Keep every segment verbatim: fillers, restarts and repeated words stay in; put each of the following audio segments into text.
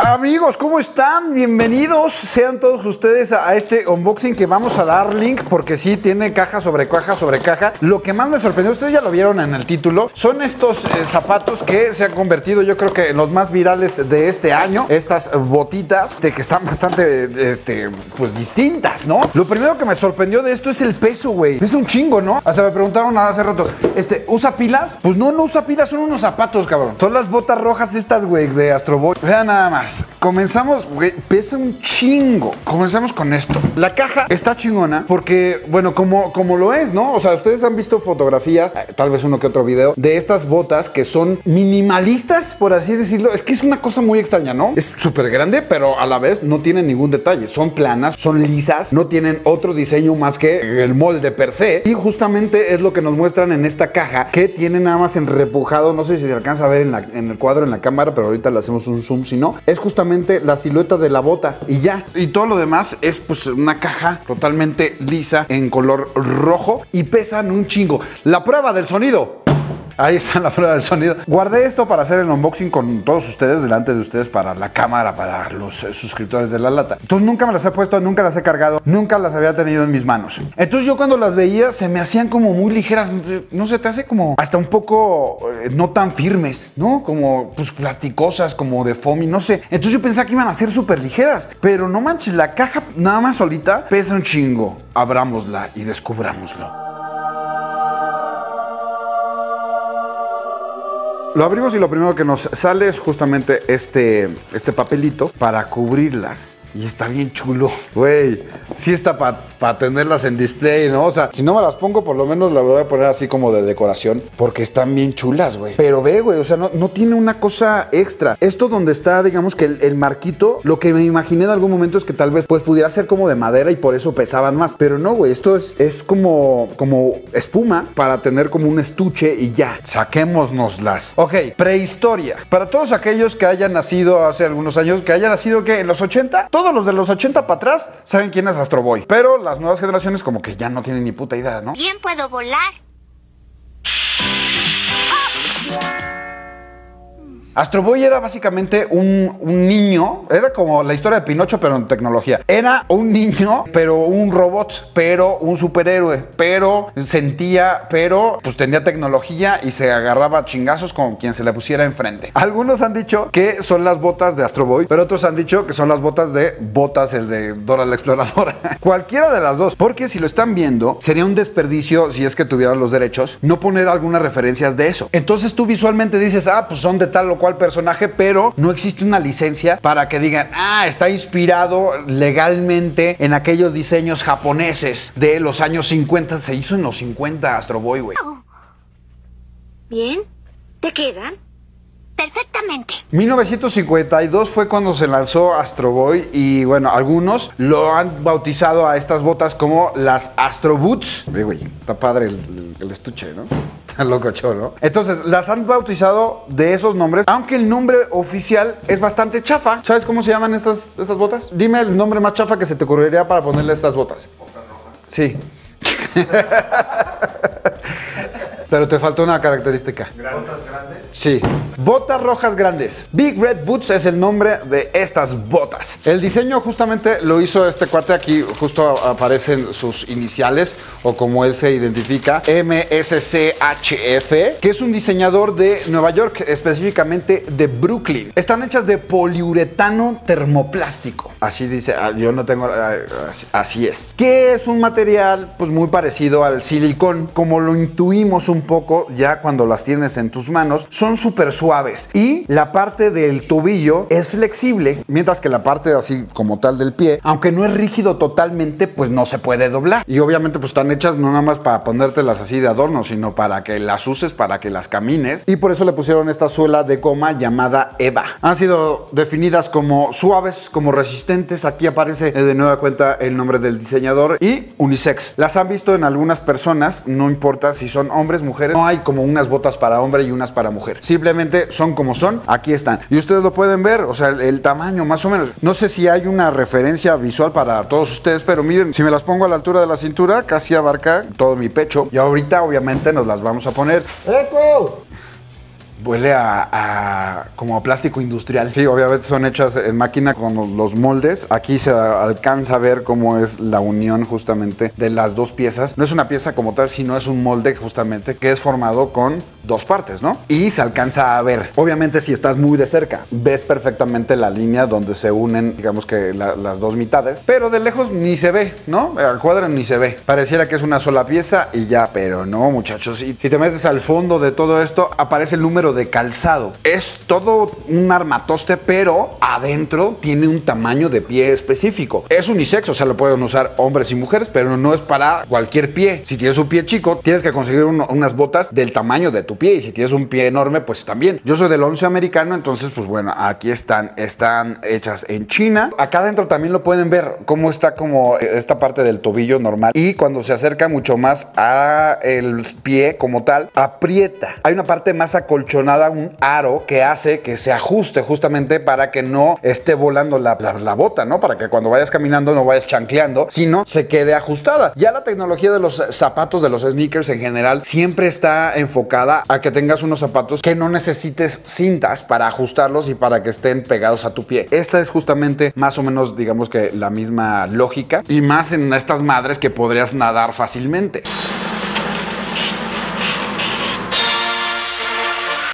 Amigos, ¿cómo están? Bienvenidos sean todos ustedes a este unboxing que vamos a dar link, porque sí, tiene caja sobre caja sobre caja. Lo que más me sorprendió, ustedes ya lo vieron en el título, son estos eh, zapatos que se han convertido, yo creo que en los más virales de este año. Estas botitas de que están bastante, este, pues distintas, ¿no? Lo primero que me sorprendió de esto es el peso, güey. Es un chingo, ¿no? Hasta me preguntaron hace rato, este, ¿usa pilas? Pues no, no usa pilas, son unos zapatos, cabrón. Son las botas rojas estas, güey, de Astro Boy. Vean nada más. Comenzamos, güey, pesa un chingo. Comenzamos con esto. La caja está chingona porque, bueno, como, como lo es, ¿no? O sea, ustedes han visto fotografías, tal vez uno que otro video, de estas botas que son minimalistas, por así decirlo. Es que es una cosa muy extraña, ¿no? Es súper grande, pero a la vez no tienen ningún detalle. Son planas, son lisas, no tienen otro diseño más que el molde per se. Y justamente es lo que nos muestran en esta caja, que tiene nada más en repujado. No sé si se alcanza a ver en, la, en el cuadro, en la cámara, pero ahorita le hacemos un zoom, si no. Es justamente la silueta de la bota y ya. Y todo lo demás es pues una caja totalmente lisa en color rojo y pesan un chingo. La prueba del sonido. Ahí está la prueba del sonido. Guardé esto para hacer el unboxing con todos ustedes, delante de ustedes, para la cámara, para los suscriptores de La Lata. Entonces nunca me las he puesto, nunca las he cargado, nunca las había tenido en mis manos. Entonces yo cuando las veía se me hacían como muy ligeras, no sé, te hace como hasta un poco eh, no tan firmes, ¿no? Como pues plasticosas, como de foamy, no sé. Entonces yo pensaba que iban a ser súper ligeras, pero no manches, la caja nada más solita pesa un chingo. Abrámosla y descubrámoslo. Lo abrimos y lo primero que nos sale es justamente este, este papelito para cubrirlas. Y está bien chulo. Güey, sí está para pa tenerlas en display, ¿no? O sea, si no me las pongo, por lo menos las voy a poner así como de decoración, porque están bien chulas, güey. Pero ve, güey, o sea, no, no tiene una cosa extra. Esto donde está, digamos que el, el marquito, lo que me imaginé en algún momento es que tal vez pues pudiera ser como de madera y por eso pesaban más. Pero no, güey, esto es, es como, como espuma para tener como un estuche y ya. Saquémonoslas. Ok, prehistoria. Para todos aquellos que hayan nacido hace algunos años, que hayan nacido, ¿qué? ¿En los ochenta? Todos los de los ochenta para atrás saben quién es Astro Boy. Pero las nuevas generaciones como que ya no tienen ni puta idea, ¿no? Bien, puedo volar. Astro Boy era básicamente un, un niño, era como la historia de Pinocho pero en tecnología. Era un niño, pero un robot, pero un superhéroe, pero sentía, pero pues tenía tecnología y se agarraba chingazos con quien se le pusiera enfrente. Algunos han dicho que son las botas de Astro Boy, pero otros han dicho que son las botas de Botas, el de Dora la Exploradora. Cualquiera de las dos, porque si lo están viendo, sería un desperdicio, si es que tuvieran los derechos, no poner algunas referencias de eso. Entonces tú visualmente dices, ah, pues son de tal o cual al personaje, pero no existe una licencia para que digan, ah, está inspirado legalmente en aquellos diseños japoneses de los años cincuenta. Se hizo en los cincuenta Astro Boy, güey. Oh. Bien, ¿te quedan? Perfectamente. mil novecientos cincuenta y dos fue cuando se lanzó Astro Boy y bueno, algunos lo han bautizado a estas botas como las Astro Boots. Oye, güey, está padre el, el, el estuche, ¿no? Loco cholo, ¿no? Entonces, las han bautizado de esos nombres, aunque el nombre oficial es bastante chafa. ¿Sabes cómo se llaman estas, estas botas? Dime el nombre más chafa que se te ocurriría para ponerle a estas botas. Botas rojas. Sí. Pero te faltó una característica. ¿Botas grandes? Sí. Botas rojas grandes. Big Red Boots es el nombre de estas botas. El diseño justamente lo hizo este cuate. Aquí justo aparecen sus iniciales o como él se identifica. M S C H F, que es un diseñador de Nueva York, específicamente de Brooklyn. Están hechas de poliuretano termoplástico. Así dice, yo no tengo... Así es. Que es un material pues muy parecido al silicón, como lo intuimos un poco ya cuando las tienes en tus manos. Son súper suaves y la parte del tobillo es flexible, mientras que la parte así como tal del pie, aunque no es rígido totalmente, pues no se puede doblar. Y obviamente pues están hechas no nada más para ponértelas así de adorno, sino para que las uses, para que las camines, y por eso le pusieron esta suela de goma llamada Eva. Han sido definidas como suaves, como resistentes. Aquí aparece de nueva cuenta el nombre del diseñador y unisex. Las han visto en algunas personas, no importa si son hombres, mujeres, no hay como unas botas para hombre y unas para mujer. Simplemente son como son, aquí están. Y ustedes lo pueden ver, o sea, el, el tamaño más o menos. No sé si hay una referencia visual para todos ustedes, pero miren, si me las pongo a la altura de la cintura, casi abarca todo mi pecho. Y ahorita obviamente nos las vamos a poner. ¡Eco! Huele a, a como a plástico industrial. Sí, obviamente son hechas en máquina con los moldes. Aquí se alcanza a ver cómo es la unión justamente de las dos piezas. No es una pieza como tal, sino es un molde justamente que es formado con dos partes, ¿no? Y se alcanza a ver. Obviamente si estás muy de cerca, ves perfectamente la línea donde se unen, digamos que la, las dos mitades. Pero de lejos ni se ve, ¿no? Al cuadro ni se ve. Pareciera que es una sola pieza y ya, pero no, muchachos. Y si te metes al fondo de todo esto, aparece el número de calzado. Es todo un armatoste, pero adentro tiene un tamaño de pie específico. Es unisex, o sea, lo pueden usar hombres y mujeres, pero no es para cualquier pie. Si tienes un pie chico, tienes que conseguir uno, unas botas del tamaño de tu pie, y si tienes un pie enorme, pues también. Yo soy del once americano, entonces, pues bueno, aquí están, están hechas en China. Acá adentro también lo pueden ver, cómo está como esta parte del tobillo normal, y cuando se acerca mucho más a el pie como tal, aprieta. Hay una parte más acolchonada, un aro que hace que se ajuste justamente para que no esté volando la, la, la bota, ¿no? Para que cuando vayas caminando no vayas chancleando, sino se quede ajustada. Ya la tecnología de los zapatos, de los sneakers en general, siempre está enfocada a que tengas unos zapatos que no necesites cintas para ajustarlos y para que estén pegados a tu pie. Esta es justamente más o menos, digamos que la misma lógica, y más en estas madres que podrías nadar fácilmente.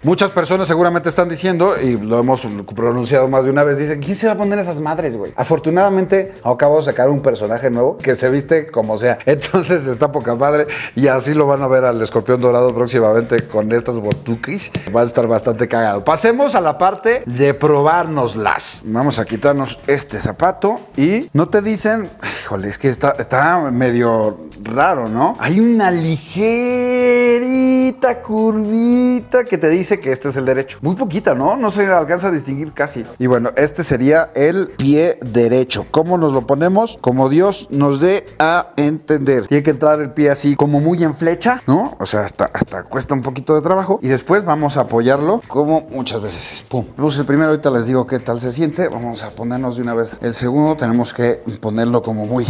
Muchas personas seguramente están diciendo, y lo hemos pronunciado más de una vez, dicen, ¿quién se va a poner esas madres, güey? Afortunadamente, acabo de sacar un personaje nuevo que se viste como sea. Entonces está poca madre, y así lo van a ver al Escorpión Dorado próximamente con estas botuquis. Va a estar bastante cagado. Pasemos a la parte de probárnoslas. Vamos a quitarnos este zapato y no te dicen... Híjole, es que está, está medio raro, ¿no? Hay una ligerita curvita que te dice que este es el derecho. Muy poquita, ¿no? No se alcanza a distinguir casi. Y bueno, este sería el pie derecho. ¿Cómo nos lo ponemos? Como Dios nos dé a entender. Tiene que entrar el pie así, como muy en flecha, ¿no? O sea, hasta, hasta cuesta un poquito de trabajo. Y después vamos a apoyarlo como muchas veces es. Pum. Puse el primero, ahorita les digo qué tal se siente. Vamos a ponernos de una vez el segundo. Tenemos que ponerlo como muy,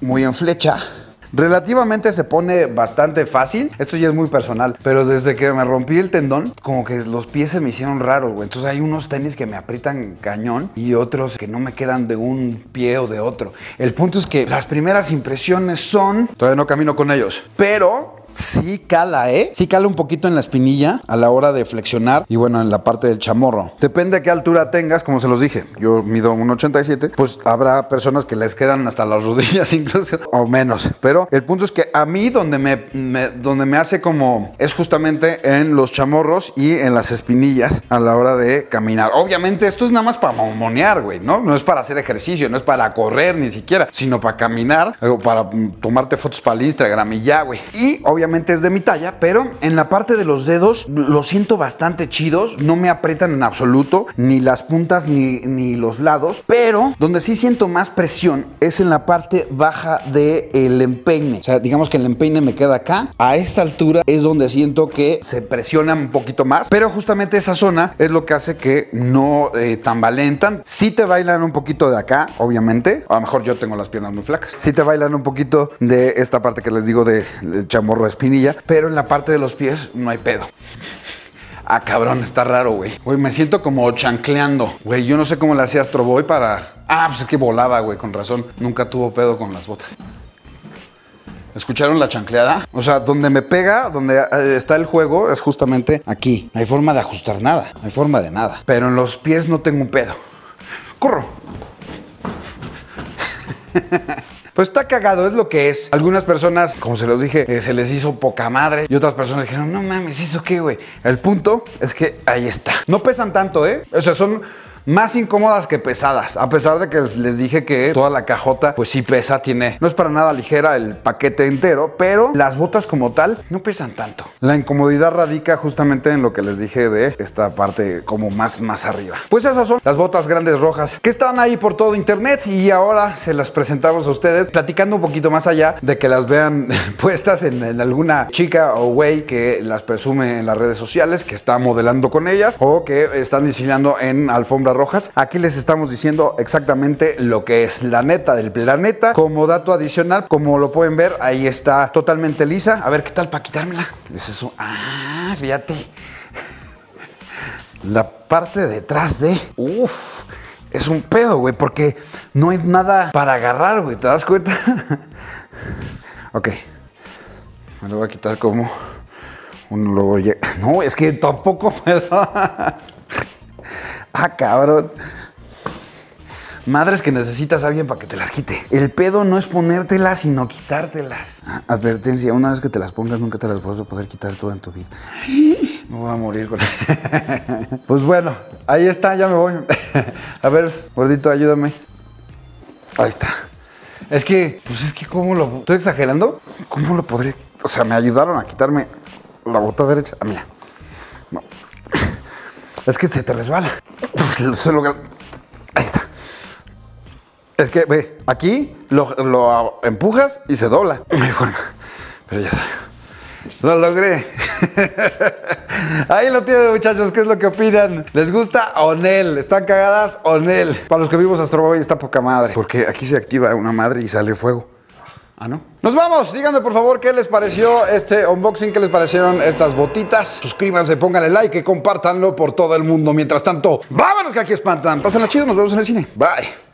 muy en flecha. Relativamente se pone bastante fácil. Esto ya es muy personal, pero desde que me rompí el tendón, como que los pies se me hicieron raros, güey. Entonces hay unos tenis que me aprietan cañón y otros que no me quedan de un pie o de otro. El punto es que las primeras impresiones son... Todavía no camino con ellos, pero... Sí cala, ¿eh? Sí cala un poquito en la espinilla a la hora de flexionar y bueno, en la parte del chamorro. Depende de qué altura tengas, como se los dije. Yo mido uno ochenta y siete, pues habrá personas que les quedan hasta las rodillas incluso, o menos. Pero el punto es que a mí donde me, me, donde me hace como es justamente en los chamorros y en las espinillas a la hora de caminar. Obviamente esto es nada más para mamonear, güey, ¿no? No es para hacer ejercicio, no es para correr ni siquiera, sino para caminar o para tomarte fotos para el Instagram y ya, güey. Y obviamente Obviamente es de mi talla, pero en la parte de los dedos lo siento bastante chidos. No me aprietan en absoluto, ni las puntas ni, ni los lados. Pero donde sí siento más presión es en la parte baja del empeine. O sea, digamos que el empeine me queda acá. A esta altura es donde siento que se presiona un poquito más. Pero justamente esa zona es lo que hace que no eh, tambalean. Sí te bailan un poquito de acá, obviamente. A lo mejor yo tengo las piernas muy flacas. Sí te bailan un poquito de esta parte que les digo de, de chamorro espinilla, pero en la parte de los pies no hay pedo. Ah, cabrón, está raro, güey. Güey, me siento como chancleando. Güey, yo no sé cómo le hacía Astro Boy para... Ah, pues es que volaba, güey, con razón. Nunca tuvo pedo con las botas. ¿Escucharon la chancleada? O sea, donde me pega, donde está el juego, es justamente aquí. No hay forma de ajustar nada, no hay forma de nada. Pero en los pies no tengo un pedo. ¡Corro! Pues está cagado, es lo que es. Algunas personas, como se los dije, eh, se les hizo poca madre. Y otras personas dijeron, no mames, ¿hizo qué, güey? El punto es que ahí está. No pesan tanto, ¿eh? O sea, son... más incómodas que pesadas, a pesar de que les dije que toda la cajota pues sí pesa, tiene, no es para nada ligera el paquete entero, pero las botas como tal no pesan tanto. La incomodidad radica justamente en lo que les dije de esta parte como más, más arriba. Pues esas son las botas grandes rojas que están ahí por todo internet y ahora se las presentamos a ustedes, platicando un poquito más allá de que las vean puestas en, en alguna chica o güey que las presume en las redes sociales, que está modelando con ellas o que están diseñando en alfombra rojas. Aquí les estamos diciendo exactamente lo que es, la neta del planeta. Como dato adicional, como lo pueden ver, ahí está totalmente lisa. A ver qué tal para quitármela. Es eso. Ah, fíjate. La parte de detrás de... Uf, es un pedo, güey, porque no hay nada para agarrar, güey. ¿Te das cuenta? Ok. Me lo voy a quitar como un logo. No, es que tampoco puedo. Ah, cabrón. Madres que necesitas a alguien para que te las quite. El pedo no es ponértelas, sino quitártelas. Advertencia, una vez que te las pongas, nunca te las vas a poder quitar toda en tu vida. Me voy a morir con eso. Pues bueno, ahí está, ya me voy. A ver, gordito, ayúdame. Ahí está. Es que, pues es que cómo lo... ¿Estoy exagerando? ¿Cómo lo podría...? O sea, me ayudaron a quitarme la bota derecha. Ah, mira. No. Es que se te resbala. Ahí está. Es que, ve, aquí lo, lo empujas y se dobla. No hay forma. Pero ya está. Lo logré. Ahí lo tienen, muchachos. ¿Qué es lo que opinan? ¿Les gusta o nel? ¿Están cagadas o nel? Para los que vimos Astro Boy está poca madre. Porque aquí se activa una madre y sale fuego. Ah, ¿no? Nos vamos. Díganme, por favor, qué les pareció este unboxing, qué les parecieron estas botitas. Suscríbanse, pónganle like y compártanlo por todo el mundo. Mientras tanto, vámonos que aquí espantan. Pásenla chido, nos vemos en el cine. Bye.